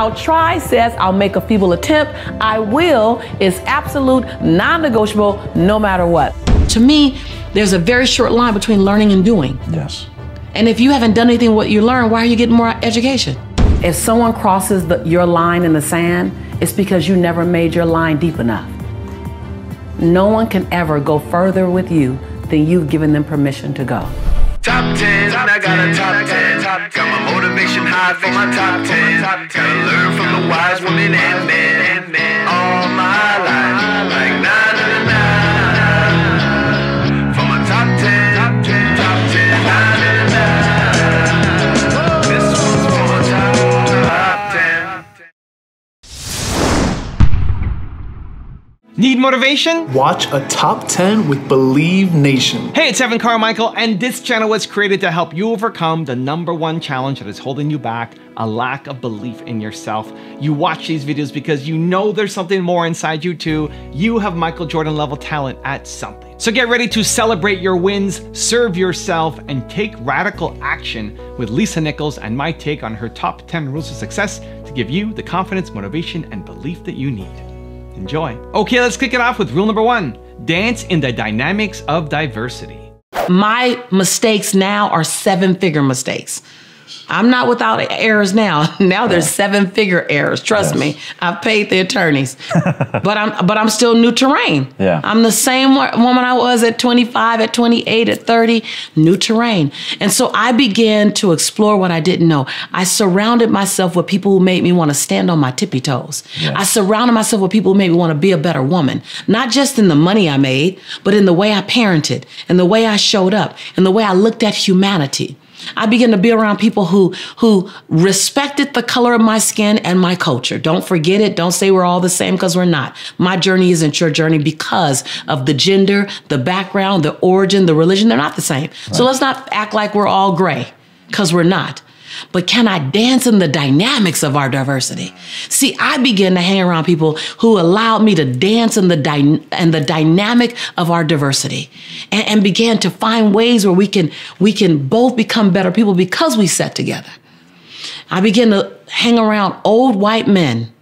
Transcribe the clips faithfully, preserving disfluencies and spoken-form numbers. I'll try says I'll make a feeble attempt. I will is absolute, non-negotiable, no matter what. To me, there's a very short line between learning and doing. Yes. And if you haven't done anything what you learn, why are you getting more education? If someone crosses the, your line in the sand, it's because you never made your line deep enough. No one can ever go further with you than you've given them permission to go. Top ten, I got a top ten. Top, got my motivation high for my top ten. Gotta learn from the wise women and men. All my life, like nine and nine. For my top ten, top ten, top ten, nine and nine. This one's for my top ten. Need motivation? Watch a top ten with Believe Nation. Hey, it's Evan Carmichael, and this channel was created to help you overcome the number one challenge that is holding you back: a lack of belief in yourself. You watch these videos because you know there's something more inside you too. You have Michael Jordan level talent at something. So get ready to celebrate your wins, serve yourself, and take radical action with Lisa Nichols and my take on her top ten rules of success to give you the confidence, motivation, and belief that you need. Enjoy. Okay, let's kick it off with rule number one. Dance in the dynamics of diversity. My mistakes now are seven-figure mistakes. I'm not without errors now. Now there's seven-figure errors. Trust yes. me, I've paid the attorneys, but I'm but I'm still new terrain. Yeah, I'm the same woman I was at twenty-five, at twenty-eight, at thirty. New terrain, and so I began to explore what I didn't know. I surrounded myself with people who made me want to stand on my tippy toes. Yes. I surrounded myself with people who made me want to be a better woman, not just in the money I made, but in the way I parented, and the way I showed up, and the way I looked at humanity. I began to be around people who who respected the color of my skin and my culture. Don't forget it. Don't say we're all the same, because we're not. My journey isn't your journey because of the gender, the background, the origin, the religion. They're not the same. Right. So let's not act like we're all gray, because we're not. But can I dance in the dynamics of our diversity? See, I began to hang around people who allowed me to dance in the, dy in the dynamic of our diversity, and, and began to find ways where we can, we can both become better people because we sat together. I began to hang around old white men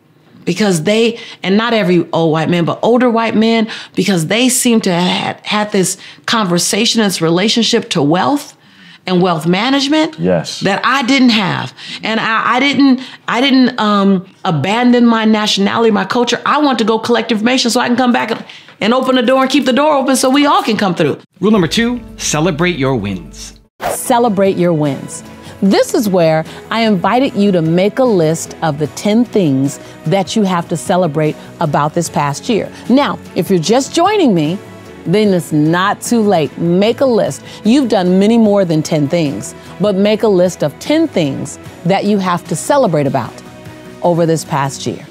because they, and not every old white man, but older white men, because they seem to have had, had this conversation, this relationship to wealth and wealth management yes. that I didn't have. And I, I didn't, I didn't um, abandon my nationality, my culture. I want to go collect information so I can come back and, and open the door and keep the door open so we all can come through. Rule number two, celebrate your wins. Celebrate your wins. This is where I invited you to make a list of the ten things that you have to celebrate about this past year. Now, if you're just joining me, then it's not too late. Make a list. You've done many more than ten things, but make a list of ten things that you have to celebrate about over this past year.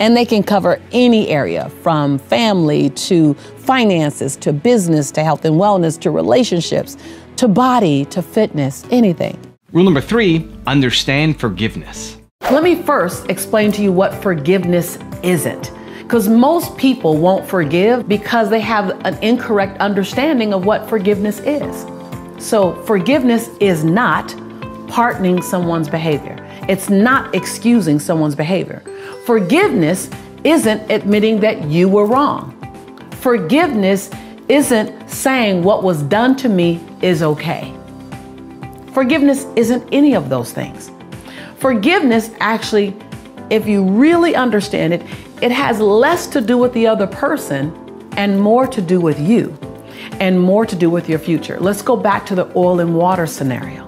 And they can cover any area, from family to finances, to business, to health and wellness, to relationships, to body, to fitness, anything. Rule number three, understand forgiveness. Let me first explain to you what forgiveness isn't. Because most people won't forgive because they have an incorrect understanding of what forgiveness is. So forgiveness is not pardoning someone's behavior. It's not excusing someone's behavior. Forgiveness isn't admitting that you were wrong. Forgiveness isn't saying what was done to me is okay. Forgiveness isn't any of those things. Forgiveness actually, if you really understand it, it has less to do with the other person and more to do with you, and more to do with your future. Let's go back to the oil and water scenario.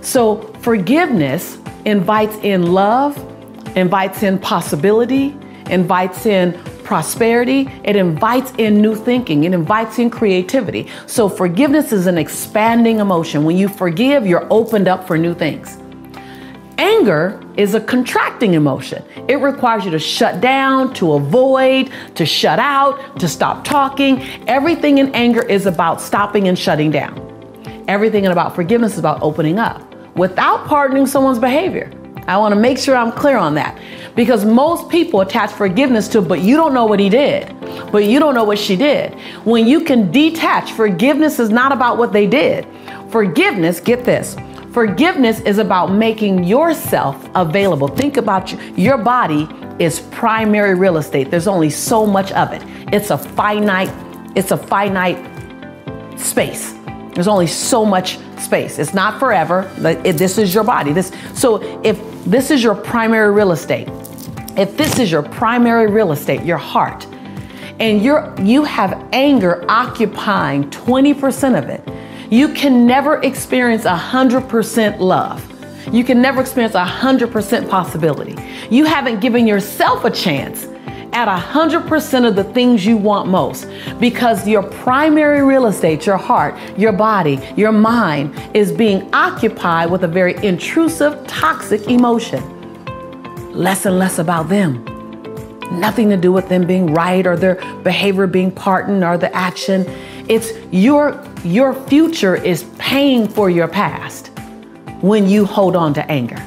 So forgiveness invites in love, invites in possibility, invites in prosperity. It invites in new thinking. It invites in creativity. So forgiveness is an expanding emotion. When you forgive, you're opened up for new things. Anger is a contracting emotion. It requires you to shut down, to avoid, to shut out, to stop talking. Everything in anger is about stopping and shutting down. Everything about forgiveness is about opening up without pardoning someone's behavior. I want to make sure I'm clear on that, because most people attach forgiveness to, but you don't know what he did, but you don't know what she did. When you can detach, forgiveness is not about what they did. Forgiveness, get this, Forgiveness is about making yourself available. Think about you. Your body is primary real estate. There's only so much of it. It's a finite, it's a finite space. There's only so much space. It's not forever. This is your body. This, so if this is your primary real estate, if this is your primary real estate, your heart, and you're, you have anger occupying twenty percent of it, you can never experience one hundred percent love. You can never experience one hundred percent possibility. You haven't given yourself a chance at one hundred percent of the things you want most, because your primary real estate, your heart, your body, your mind, is being occupied with a very intrusive, toxic emotion. Less and less about them. Nothing to do with them being right or their behavior being pardoned or the action. It's your, your future is paying for your past when you hold on to anger.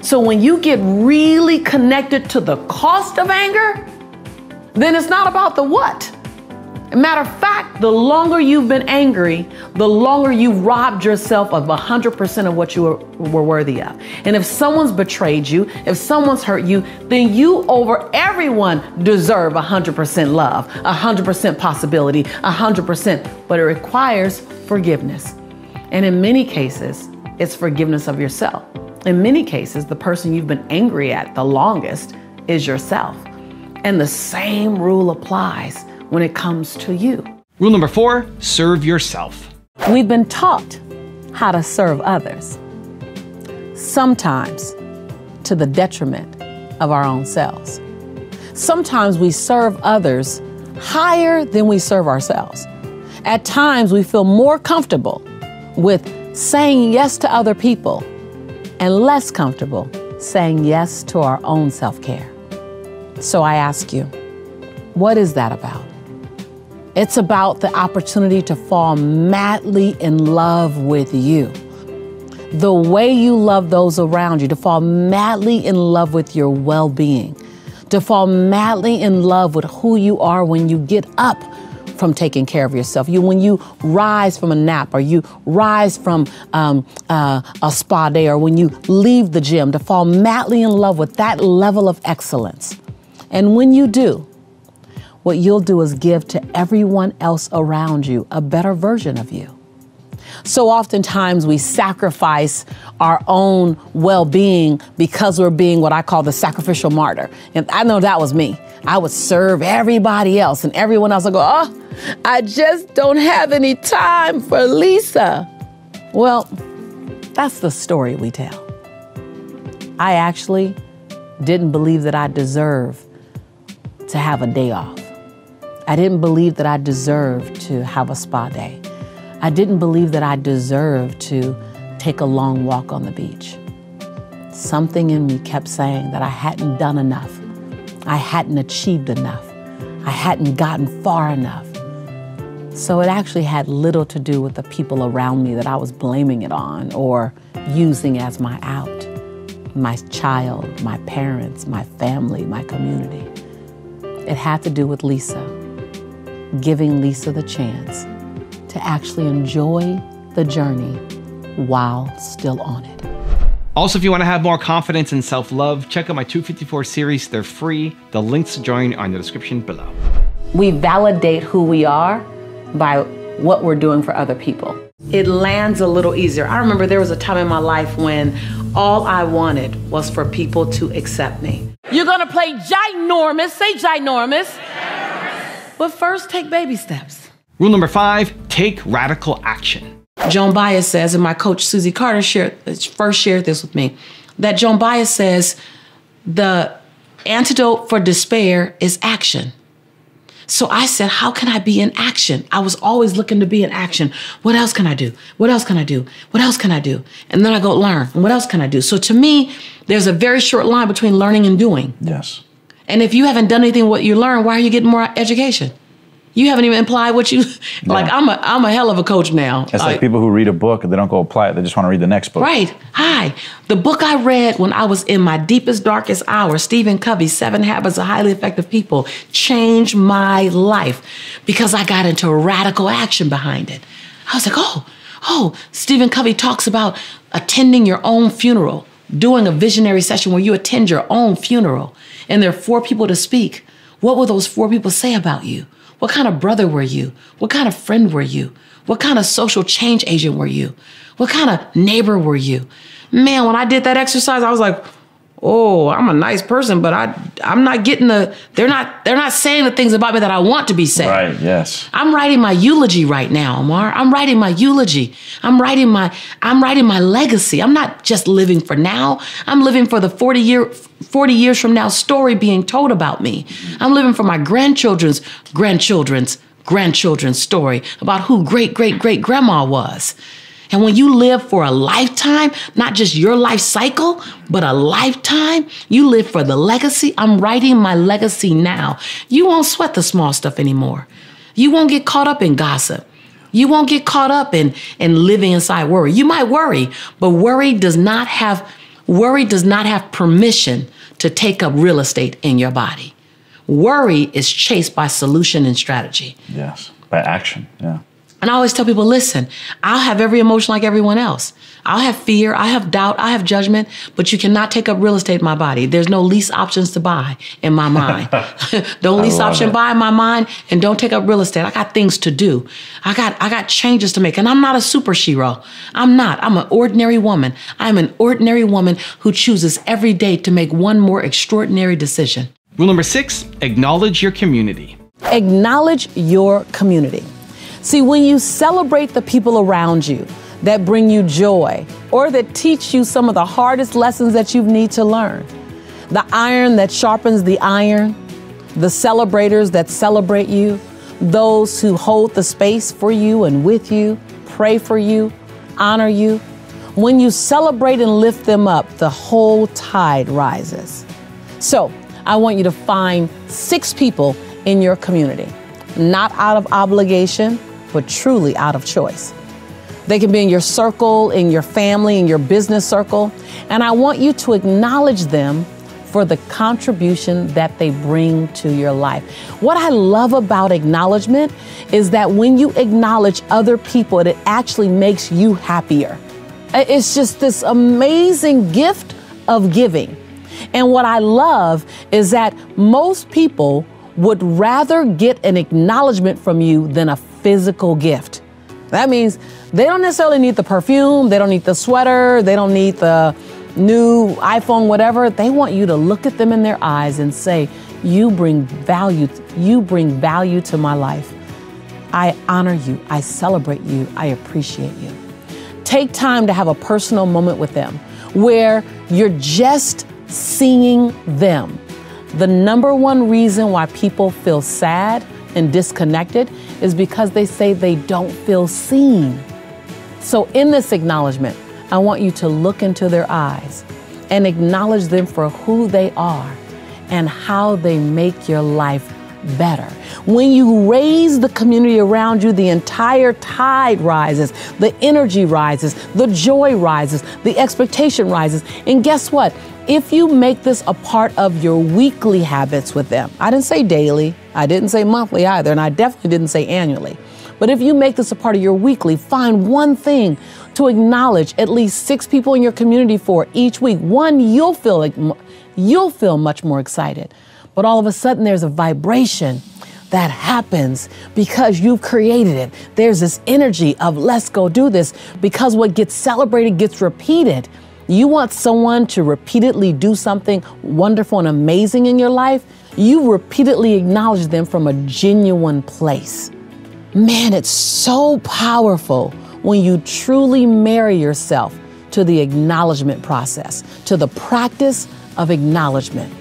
So when you get really connected to the cost of anger, then it's not about the what. Matter of fact, the longer you've been angry, the longer you've robbed yourself of one hundred percent of what you were, were worthy of. And if someone's betrayed you, if someone's hurt you, then you over everyone deserve one hundred percent love, one hundred percent possibility, one hundred percent, but it requires forgiveness. And in many cases, it's forgiveness of yourself. In many cases, the person you've been angry at the longest is yourself. And the same rule applies when it comes to you. Rule number four, serve yourself. We've been taught how to serve others, sometimes to the detriment of our own selves. Sometimes we serve others higher than we serve ourselves. At times we feel more comfortable with saying yes to other people and less comfortable saying yes to our own self-care. So I ask you, what is that about? It's about the opportunity to fall madly in love with you, the way you love those around you, to fall madly in love with your well-being, to fall madly in love with who you are when you get up from taking care of yourself. You, when you rise from a nap, or you rise from um, uh, a spa day, or when you leave the gym, to fall madly in love with that level of excellence. And when you do, what you'll do is give to everyone else around you a better version of you. So oftentimes we sacrifice our own well-being because we're being what I call the sacrificial martyr. And I know that was me. I would serve everybody else, and everyone else would go, oh, I just don't have any time for Lisa. Well, that's the story we tell. I actually didn't believe that I deserved to have a day off. I didn't believe that I deserved to have a spa day. I didn't believe that I deserved to take a long walk on the beach. Something in me kept saying that I hadn't done enough. I hadn't achieved enough. I hadn't gotten far enough. So it actually had little to do with the people around me that I was blaming it on or using as my out. My child, my parents, my family, my community. It had to do with Lisa, giving Lisa the chance to actually enjoy the journey while still on it. Also, if you want to have more confidence and self-love, check out my two fifty-four series. They're free. The links to join are in the description below. We validate who we are by what we're doing for other people. It lands a little easier. I remember there was a time in my life when all I wanted was for people to accept me. You're going to play ginormous. Say ginormous. Yes. But first, take baby steps. Rule number five, take radical action. Joan Baez says, and my coach Susie Carter shared, first shared this with me, that Joan Baez says the antidote for despair is action. So I said, how can I be in action? I was always looking to be in action. What else can I do? What else can I do? What else can I do? And then I go learn. What else can I do? So to me, there's a very short line between learning and doing. Yes. And if you haven't done anything what you learn, why are you getting more education? You haven't even implied what you, yeah. Like I'm a, I'm a hell of a coach now. It's like, like people who read a book and they don't go apply it, they just want to read the next book. Right, hi. The book I read when I was in my deepest, darkest hour, Stephen Covey's Seven Habits of Highly Effective People, changed my life because I got into radical action behind it. I was like, oh, oh, Stephen Covey talks about attending your own funeral, doing a visionary session where you attend your own funeral and there are four people to speak. What will those four people say about you? What kind of brother were you? What kind of friend were you? What kind of social change agent were you? What kind of neighbor were you? Man, when I did that exercise, I was like, oh, I'm a nice person, but I, I'm not getting the, they're not, they're not saying the things about me that I want to be said. Right, yes. I'm writing my eulogy right now, Amar. I'm writing my eulogy. I'm writing my, I'm writing my legacy. I'm not just living for now. I'm living for the forty year, forty years from now story being told about me. I'm living for my grandchildren's, grandchildren's, grandchildren's story about who great, great, great grandma was. And when you live for a lifetime, not just your life cycle, but a lifetime, you live for the legacy. I'm writing my legacy now. You won't sweat the small stuff anymore. You won't get caught up in gossip. You won't get caught up in, in living inside worry. You might worry, but worry does not have, worry does not have permission to take up real estate in your body. Worry is chased by solution and strategy. Yes, by action, yeah. And I always tell people, listen, I'll have every emotion like everyone else. I'll have fear, I have doubt, I have judgment, but you cannot take up real estate in my body. There's no lease options to buy in my mind. Don't lease option buy in my mind and don't take up real estate. I got things to do. I got I got changes to make. And I'm not a super shero. I'm not. I'm an ordinary woman. I'm an ordinary woman who chooses every day to make one more extraordinary decision. Rule number six, acknowledge your community. Acknowledge your community. See, when you celebrate the people around you that bring you joy or that teach you some of the hardest lessons that you need to learn, the iron that sharpens the iron, the celebrators that celebrate you, those who hold the space for you and with you, pray for you, honor you, when you celebrate and lift them up, the whole tide rises. So I want you to find six people in your community, not out of obligation, but truly out of choice. They can be in your circle, in your family, in your business circle, and I want you to acknowledge them for the contribution that they bring to your life. What I love about acknowledgement is that when you acknowledge other people, it actually makes you happier. It's just this amazing gift of giving. And what I love is that most people would rather get an acknowledgement from you than a physical gift. That means they don't necessarily need the perfume, they don't need the sweater, they don't need the new iPhone, whatever. They want you to look at them in their eyes and say, you bring value, you bring value to my life. I honor you, I celebrate you, I appreciate you. Take time to have a personal moment with them where you're just seeing them. The number one reason why people feel sad and disconnected is because they say they don't feel seen. So in this acknowledgement, I want you to look into their eyes and acknowledge them for who they are and how they make your life better. When you raise the community around you, the entire tide rises, the energy rises, the joy rises, the expectation rises, and guess what? If you make this a part of your weekly habits with them, I didn't say daily, I didn't say monthly either, and I definitely didn't say annually, but if you make this a part of your weekly, find one thing to acknowledge at least six people in your community for each week. One, you'll feel like, you'll feel much more excited, but all of a sudden there's a vibration that happens because you've created it. There's this energy of let's go do this, because what gets celebrated gets repeated. You want someone to repeatedly do something wonderful and amazing in your life, you repeatedly acknowledge them from a genuine place. Man, it's so powerful when you truly marry yourself to the acknowledgement process, to the practice of acknowledgement.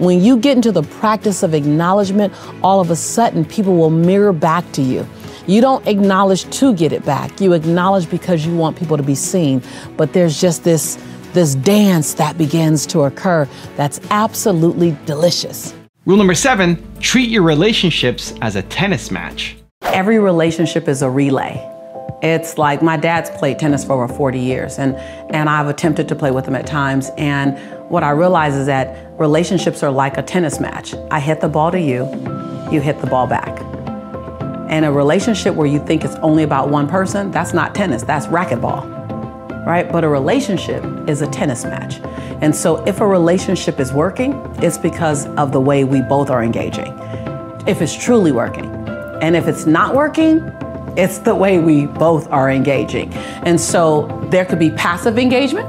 When you get into the practice of acknowledgement, all of a sudden people will mirror back to you. You don't acknowledge to get it back. You acknowledge because you want people to be seen, but there's just this, this dance that begins to occur that's absolutely delicious. Rule number seven, treat your relationships as a tennis match. Every relationship is a relay. It's like my dad's played tennis for over forty years, and, and I've attempted to play with him at times, and what I realize is that relationships are like a tennis match. I hit the ball to you, you hit the ball back. And a relationship where you think it's only about one person, that's not tennis, that's racquetball. right? But a relationship is a tennis match. And so if a relationship is working, it's because of the way we both are engaging, if it's truly working. And if it's not working, it's the way we both are engaging. And so there could be passive engagement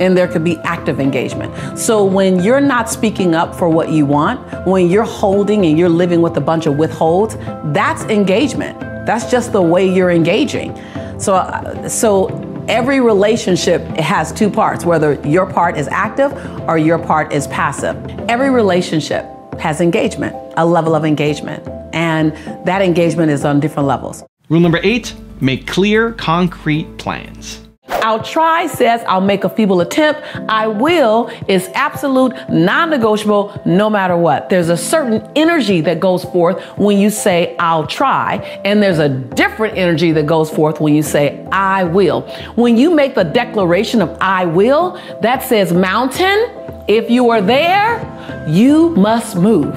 and there could be active engagement. So when you're not speaking up for what you want, when you're holding and you're living with a bunch of withholds, that's engagement. That's just the way you're engaging. So, so every relationship has two parts, whether your part is active or your part is passive. Every relationship has engagement, a level of engagement, and that engagement is on different levels. Rule number eight, make clear, concrete plans. I'll try says I'll make a feeble attempt. I will is absolute, non-negotiable, no matter what. There's a certain energy that goes forth when you say I'll try, and there's a different energy that goes forth when you say I will. When you make the declaration of I will, that says, mountain, if you are there, you must move.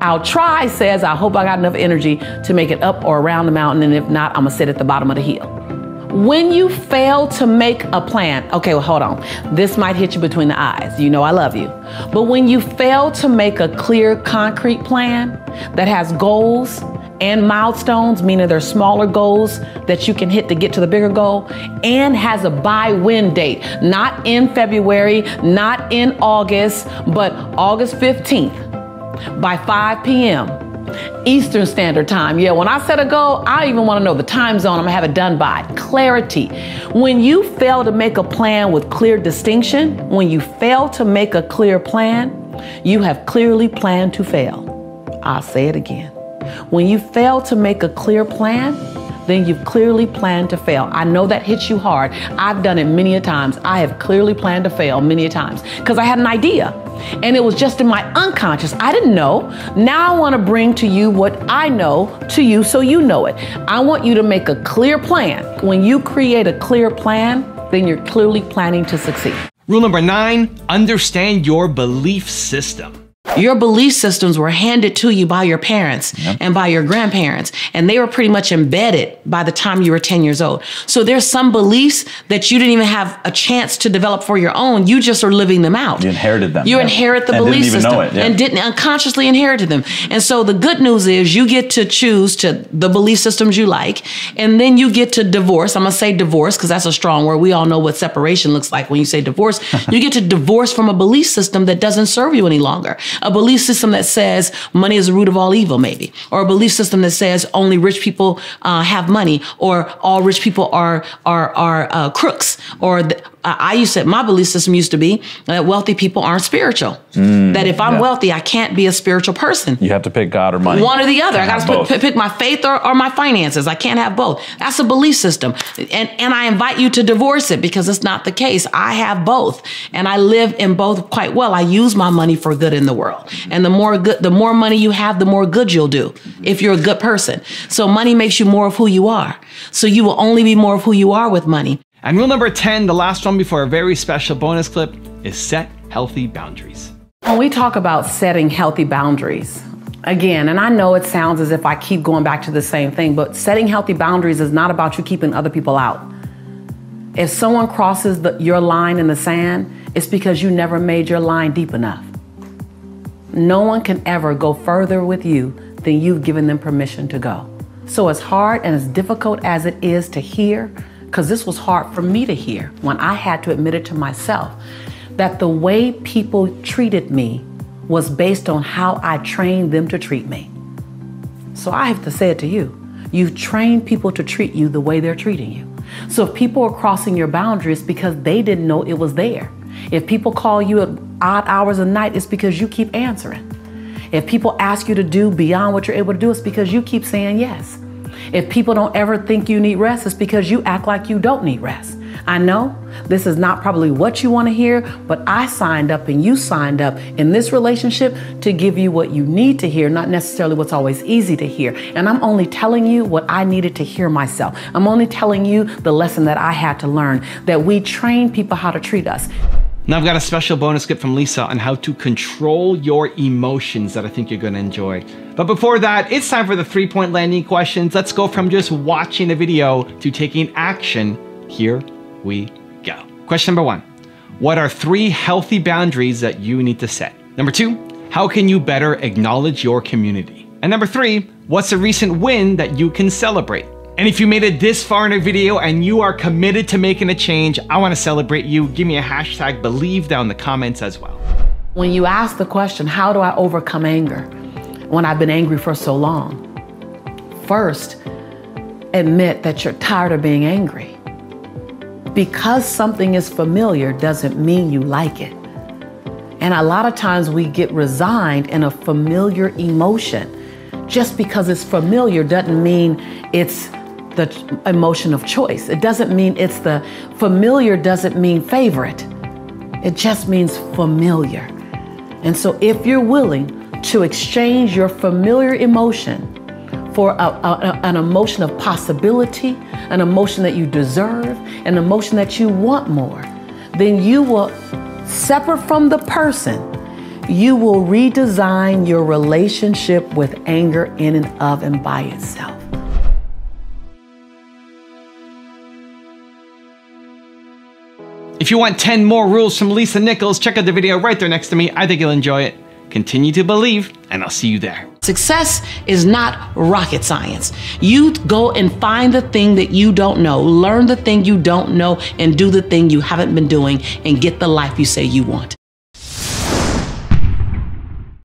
I'll try says I hope I got enough energy to make it up or around the mountain, and if not, I'm gonna sit at the bottom of the hill. When you fail to make a plan, okay, well, hold on. This might hit you between the eyes. You know I love you. But when you fail to make a clear, concrete plan that has goals and milestones, meaning they're smaller goals that you can hit to get to the bigger goal, and has a by-when date, not in February, not in August, but August fifteenth by five p m Eastern Standard Time. Yeah, when I set a goal, I even want to know the time zone I'm gonna have it done by. Clarity. When you fail to make a plan with clear distinction, when you fail to make a clear plan, you have clearly planned to fail. I'll say it again. When you fail to make a clear plan, then you've clearly planned to fail. I know that hits you hard. I've done it many a times. I have clearly planned to fail many a times because I had an idea and it was just in my unconscious. I didn't know. Now I want to bring to you what I know to you so you know it. I want you to make a clear plan. When you create a clear plan, then you're clearly planning to succeed. Rule number nine, understand your belief system. Your belief systems were handed to you by your parents yep. and by your grandparents, and they were pretty much embedded by the time you were ten years old. So there's some beliefs that you didn't even have a chance to develop for your own. You just are living them out. You inherited them. You yep. inherit the and belief system know it, yep. and didn't unconsciously inherited them. And so the good news is you get to choose to the belief systems you like, and then you get to divorce. I'm going to say divorce because that's a strong word. We all know what separation looks like when you say divorce. You get to divorce from a belief system that doesn't serve you any longer. A belief system that says money is the root of all evil, maybe. Or a belief system that says only rich people uh, have money, or all rich people are are are uh, crooks. Or the, I used to, my belief system used to be that wealthy people aren't spiritual. Mm, that if I'm yeah. wealthy, I can't be a spiritual person. You have to pick God or money. One or the other. I got to pick my faith or, or my finances. I can't have both. That's a belief system. And, and I invite you to divorce it because it's not the case. I have both. And I live in both quite well. I use my money for good in the world. And the more good, the more money you have, the more good you'll do if you're a good person. So money makes you more of who you are. So you will only be more of who you are with money. And rule number ten, the last one before a very special bonus clip, is set healthy boundaries. When we talk about setting healthy boundaries, again, and I know it sounds as if I keep going back to the same thing, but setting healthy boundaries is not about you keeping other people out. If someone crosses the, your line in the sand, it's because you never made your line deep enough. No one can ever go further with you than you've given them permission to go. So as hard and as difficult as it is to hear, because this was hard for me to hear when I had to admit it to myself, that the way people treated me was based on how I trained them to treat me. So I have to say it to you. You've trained people to treat you the way they're treating you. So if people are crossing your boundaries because they didn't know it was there. If people call you at odd hours of night, it's because you keep answering. If people ask you to do beyond what you're able to do, it's because you keep saying yes. If people don't ever think you need rest, it's because you act like you don't need rest. I know this is not probably what you want to hear, but I signed up and you signed up in this relationship to give you what you need to hear, not necessarily what's always easy to hear. And I'm only telling you what I needed to hear myself. I'm only telling you the lesson that I had to learn, that we train people how to treat us. Now I've got a special bonus clip from Lisa on how to control your emotions that I think you're going to enjoy. But before that, it's time for the three-point landing questions. Let's go from just watching a video to taking action. Here we Question number one, what are three healthy boundaries that you need to set? Number two, how can you better acknowledge your community? And number three, what's a recent win that you can celebrate? And if you made it this far in our video and you are committed to making a change, I want to celebrate you. Give me a hashtag believe down in the comments as well. When you ask the question, how do I overcome anger when I've been angry for so long? First, admit that you're tired of being angry. Because something is familiar doesn't mean you like it. And a lot of times we get resigned in a familiar emotion. Just because it's familiar doesn't mean it's the emotion of choice. It doesn't mean it's the familiar doesn't mean favorite. It just means familiar. And so if you're willing to exchange your familiar emotion for a, a, an emotion of possibility, an emotion that you deserve, an emotion that you want more, then you will, separate from the person, you will redesign your relationship with anger in and of and by itself. If you want ten more rules from Lisa Nichols, check out the video right there next to me. I think you'll enjoy it. Continue to believe, and I'll see you there. Success is not rocket science. You go and find the thing that you don't know, learn the thing you don't know, and do the thing you haven't been doing, and get the life you say you want.